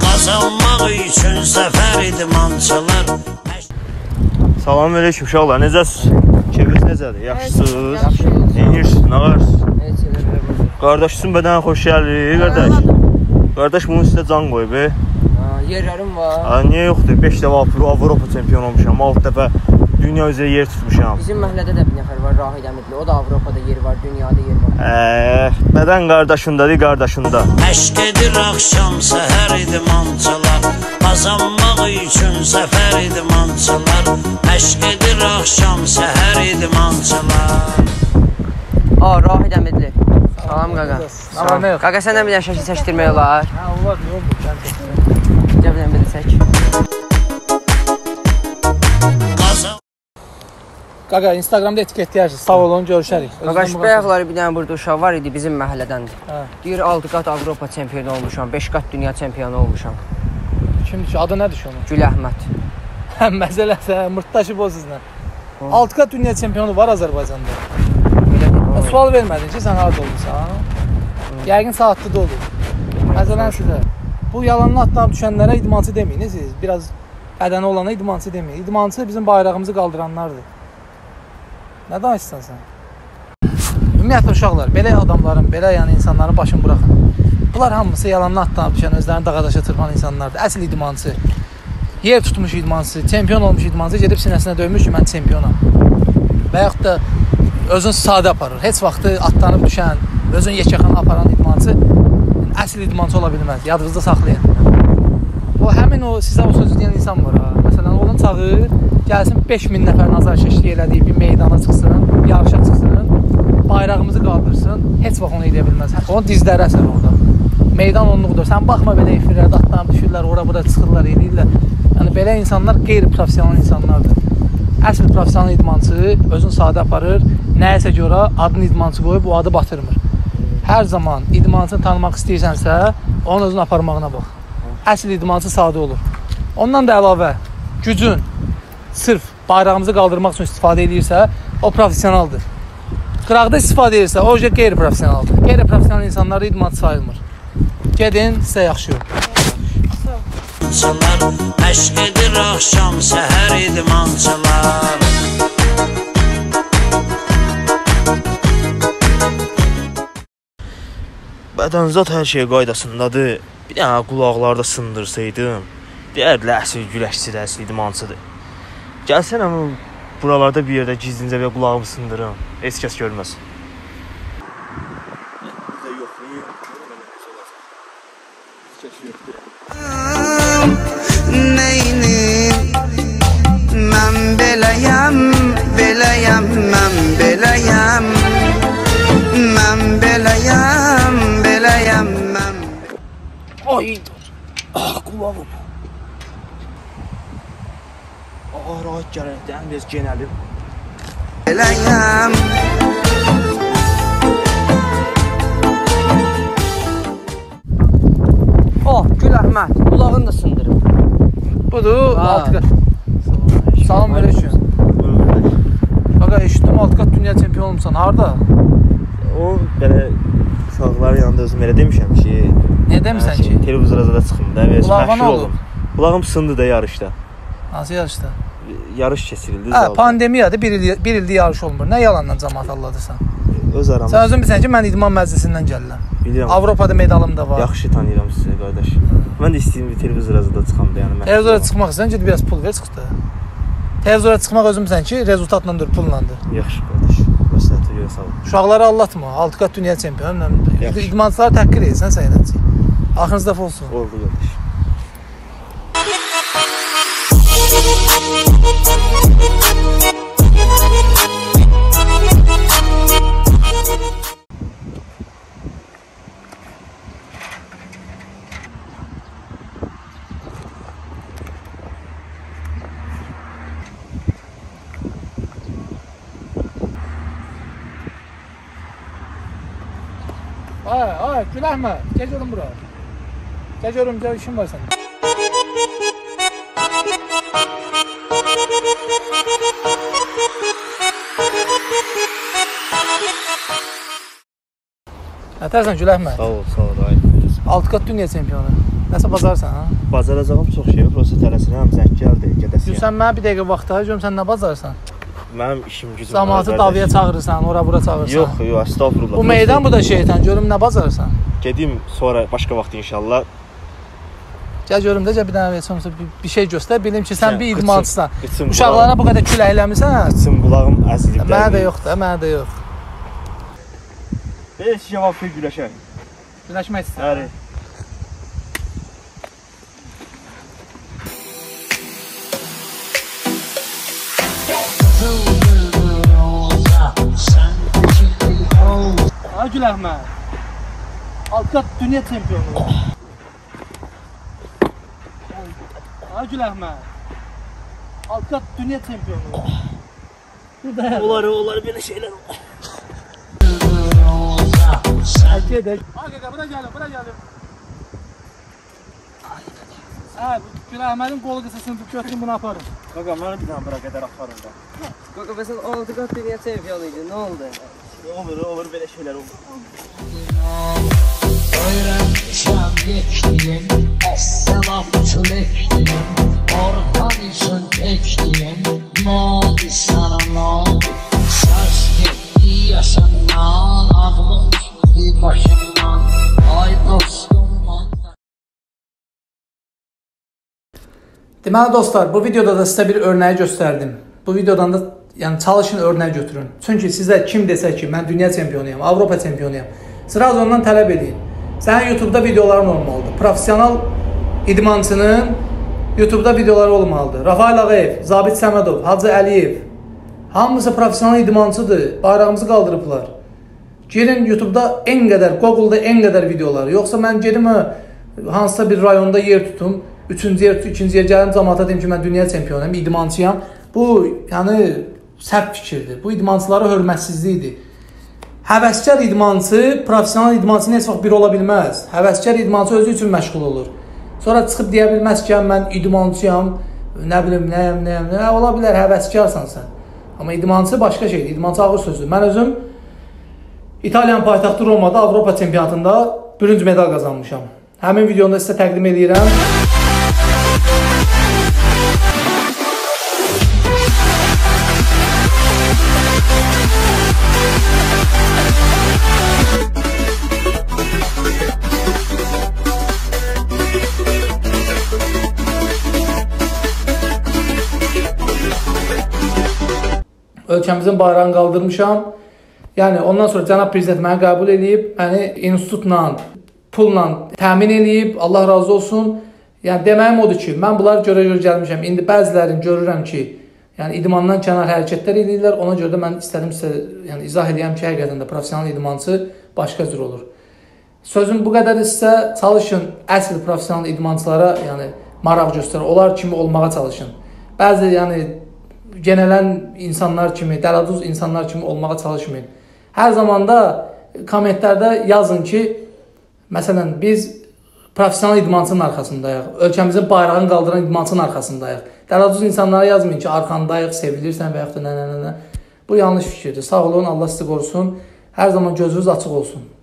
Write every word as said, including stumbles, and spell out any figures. Kazanmak için sefer idmançılar. Selamünaleyküm uşaqlar, necəsiz? Keyfiniz necədir? Yaxşısınız? Neyirsiniz? Ne qarsınız? Qardaşım bədənə xoş gəlir, qardaş. Qardaş bunun üstündə can qoyub. Yerlərim var. Niyə yoxdur? beş dəfə Avropa çempion olmuşam, altı dəfə dünya üzrə yer tutmuşam. Bizim məhəllədə də bir nəfər var, Rahid Əmidli. O da Avropada yeri var, dünyada yeri var. Əh, bədən qardaşındadır, qardaşında. Əşk edir axşam səhər idmançılar, qazanmaq üçün səfər idmançılar. Əşk edir axşam səhər idmançılar. A, Rahid Əmidli. Salam qaqa. Salam. Qaqa, sən də bir dənə şəkil çəkdirmək olar? Hə, olar, yoxdur, sən çəkdir. Gəl bir dənə çək. Qaqa, Instagramda etiketləyərsiniz, sağ olun, görüşərik. Qaqa, şu bayaqları bir dənə burada uşaq var idi, bizim məhəllədəndir. Deyir, altı qat Avropa çempionu olmuşam, beş qat dünya çempionu olmuşam. Kimdir ki, adı nədir ki onun? Gül Əhməd. Hə, məsələsə, mırtdaşı bozuzla. altı qat dünya çempionu var Azərbaycanda. Sual vermədin ki, sən harada olmuşsan. Yəqin saatlı da olur. Məsələn sizə, bu yalanın atlarına düşənlərə idmançı deməyiniz, biraz bədəni olana idmançı deməyin. İdmançı bizim bayrağımızı qaldıranlardır. Nə danışsan sən? Ümumiyyətlə uşaqlar, belə adamların, belə yəni insanların başını bıraxın. Bunlar hamısı yalanını atlanıb düşən, özlərini dağadaşa çırpan insanlardır. Əsl idmançı, yer tutmuş idmançı, çempion olmuş idmançı gedib sinəsinə döymüş ki, mən çempionam. Və yaxud da özün sadə aparır. Heç vaxtı atlanıb düşən, özün yekəxana aparan idmançı əsl idmançı ola bilməz. Yadınızda saxlayın. O, həmin o, sizə o sözü deyən insan var. Məsələn, onun çağır, gəlsin beş min nəfər nazar şəkli elədiyi bir meydana çıxsın, yarışa çıxsın, bayrağımızı qaldırsın, heç vaxt onu edə bilməz. Onun dizləri əsər orada. Meydan onluqdur. Sən baxma belə efirlərdə atlanıb düşürlər, ora-bura çıxırlar, eləyirlər. Yəni, belə insanlar qeyri-profesional insanlardır. Əsl profesional idmançı özün sadə aparır, nəyəsə görə adını idmançı qoyub, o adı batırmır. Hər zaman idmançını tanımaq istəyirsənsə, onun özünü aparmağına bax. Əsl idmançı sadə olur. Ondan da əlavə, gücün, sırf bayrağımızı qaldırmaq üçün istifadə edirsə, o profesionaldır. Qıraqda istifadə edirsə, o ujə qeyri-profesionaldır. Qeyri-profesional insanlar idmançı sayılmır. Gedin, sizə yaxşı yox. Əşq edir axşam səhər idmançılar. Bədən zat hər şey qaydasındadır. Bir dənə qulaqlarda sındırsaydım, deyərdilə əsl güləşçidir, əsl idmançıdır. Gəlsən ama buralarda bir yerdə gizlincə bir qulağımı sındırım. Heç kəs görməz. Neynim? Mən beləyəm, beləyəm, mən beləyəm. Mən beləyəm, beləyəm, mən. Ay, ah, qulağım. Ağa, rahat gələnəkdən biz genəlim. Eləyəm. Oh, Gül Əhməd, qulağını da sındırıb. Budur, altı qat. Salam verəşəm. Qaqa, eşitdim, altı qat dünya çempion olmuşsan, harada? O, belə, uşaqların yanında özüm elə demişəm ki... Nə demişsən ki? Televizorada da çıxımda, qulağın olub. Qulağım sındı da yarışda. Hansı yarışda? Yarış keçirildi. Hə, pandemiyadır, bir ildi yarış olmur. Nə yalandan cəmat alladırsan? Öz aramızda. Sən özün bilsən ki, mən idman məclisindən gəlirəm. Bilirəm. Avropada medalım da var. Yaxşı tanıyıram sizə, qardaş. Mən də istəyirəm ki, televizora da çıxamda, yəni məhzul. Televizora çıxmaq istəyirəm ki, biraz pul ver, çıxı da. Televizora çıxmaq özün bilsən ki, rezultatlandır, pullandır. Yaxşı, qardaş. Məsləhətə görə sağ olun. Uşaqları allatma, altı qat dünya çempionu. İdmançıları təhqir edirsən, səylənəcək. Axırınızda olsun. Oldu, qardaş. Ay, ay, Gül Əhməd, gəl görüm bura. Gəl görüm, gəl, işin var səndə. Nətərsən Gül Əhməd? Sağ ol, sağ ol, ay. Alt kat dünya çempionu. Nəsə bazarsan ha? Bacaracağım çox şey. Prosta tələsinəm, zəng gəldi, gedəsən. Sən mənə bir dəqiqə vaxt ver, görüm sən nə bacarsan. Mənim işim gücüm. Zamanı davaya çağırırsan, ora bura çağırırsan. Yox, yox, astagfirullah. Bu meydan bu da şeytan. Görüm nə bacarırsan. Gedim sonra başqa vaxt inşallah. Gəl görüm də bir dənə versəm bir, bir şey göstər. Bilim ki sən bir idmançısan. Uşaqlarına bu qədər küləkləmisən. Qıçım qulağım əzilib. Mənə də yox da, mənə də yox. Beş cavab bir güləşək. Güləşmək istəyirəm. Ha Gül Əhməd. Alt kat dünya çempionu. Ha Gül Əhməd. Alt kat dünya çempionu. Onları, onları böyle şeyler olur. Erkeğe de. Arkadaşlar buna gelin, buna gelin. Evet, Gül Əhmədin kolu kısasını götürün, bunu aparın. Kaka, bana bir tane bırak eder, aparın da. Kaka, sen altı kat dünya çempionuydun, ne oldu? Olur, olur, böyle şeyler olur. Öğrenmişem geçtiğim, esselafçı lektiğim, ortam için tektiğim, ne oldu sana, ne oldu? Sars gitti yaşamdan, ağlım gitti başımdan, ay dostum, mandan. Deməli dostlar, bu videoda da size bir örneği gösterdim. Bu videodan da yəni çalışın, örnək götürün. Çünki sizə kim desə ki, mən dünya çempionuyam, Avropa çempionuyam, sıraz ondan tələb edin. Sənin YouTube'da videoların olmalıdır. Profesional idmançının YouTube'da videoları olmalıdır. Rafael Ağayev, Zabit Samedov, Hacı Aliyev. Hamısı profesional idmançıdır. Bayrağımızı qaldırıblar. Girin YouTube'da en qədər, Google'da en qədər videoları. Yoxsa mən gedim hansısa bir rayonda yer tutum, üçüncü yer tutum, ikinci yer gəlim, cəmaata deyim ki, mən dünya çempionuyam, idmançıyam. Bu, yəni, səhv fikirdir. Bu idmançılara hörmətsizlikdir. Həvəskar idmançı, profesional idmançı heç vaxt bir ola bilməz. Həvəskar idmançı özü üçün məşğul olur. Sonra çıxıb deyə bilməz ki, mən idmançıyam, nə bilim, nəyəm, nəyəm, nə ola bilər, həvəskarsan sən. Amma idmançı başqa şeydir, idmançı ağır sözdür. Mən özüm İtaliyan paytaxtı Romada Avropa çempionatında bürünc medal qazanmışam. Həmin videonu da sizə təqdim edirəm. Ölkəmizin bayrağını qaldırmışam. Yəni ondan sonra cənab prezident məni qəbul edib, məni institutla, pulla təmin edib. Allah razı olsun. Yəni deməyim odur ki, mən bunları görə-görə gəlmişəm. İndi bəzilərini görürəm ki, yəni idmandan kənar hərəkətlər edirlər. Ona görə də mən istədim sizə yəni izah edeyim ki, həqiqətən də professional idmançı başqa cür olur. Sözüm bu qədər isə çalışın, əsl professional idmançılara yəni maraq göstərin. Onlar kimi olmağa çalışın. Bəzi yəni genelən insanlar kimi, dəladuz insanlar kimi olmağa çalışmayın. Hər zaman da kommentlərdə yazın ki, məsələn, biz profesional idmançının arxasındayıq, ölkəmizin bayrağını qaldıran idmançının arxasındayıq. Dəladuz insanlara yazmayın ki, arkandayıq, sevilirsən və yaxud da nə, nə, nə, nə. Bu yanlış fikirdir. Sağ olun, Allah sizi qorusun. Hər zaman gözünüz açıq olsun.